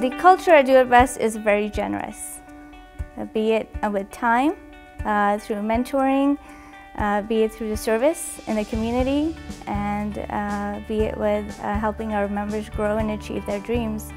The culture at Do it Best is very generous, be it with time, through mentoring, be it through the service in the community, and be it with helping our members grow and achieve their dreams.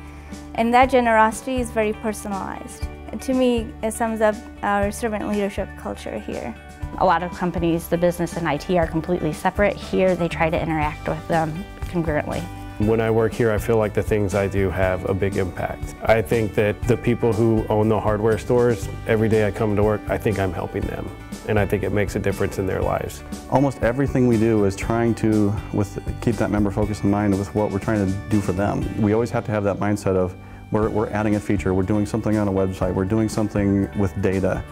And that generosity is very personalized. And to me, it sums up our servant leadership culture here. A lot of companies, the business and IT are completely separate. Here, they try to interact with them congruently. When I work here, I feel like the things I do have a big impact. I think that the people who own the hardware stores, every day I come to work, I think I'm helping them. And I think it makes a difference in their lives. Almost everything we do is trying to keep that member focus in mind with what we're trying to do for them. We always have to have that mindset of we're adding a feature, we're doing something on a website, we're doing something with data.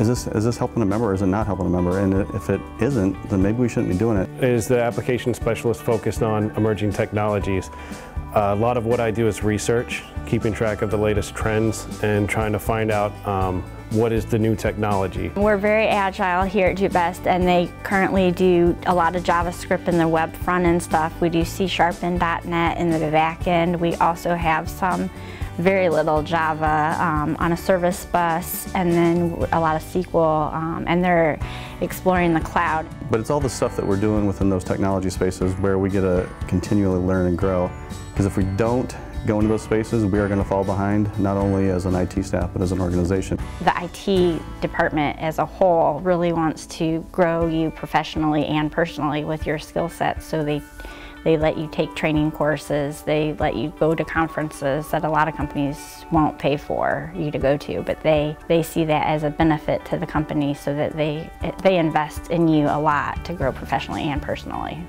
Is this helping a member or is it not helping a member? And if it isn't, then maybe we shouldn't be doing it. Is the application specialist focused on emerging technologies? A lot of what I do is research, keeping track of the latest trends and trying to find out what is the new technology. We're very agile here at Do It Best, and they currently do a lot of JavaScript in the web front end stuff. We do C sharp and .NET in the back end. We also have some very little Java on a service bus, and then a lot of SQL, and they're exploring the cloud. But it's all the stuff that we're doing within those technology spaces where we get to continually learn and grow, because if we don't go into those spaces, we are going to fall behind, not only as an IT staff, but as an organization. The IT department as a whole really wants to grow you professionally and personally with your skill set, so they let you take training courses, they let you go to conferences that a lot of companies won't pay for you to go to, but they see that as a benefit to the company, so that they invest in you a lot to grow professionally and personally.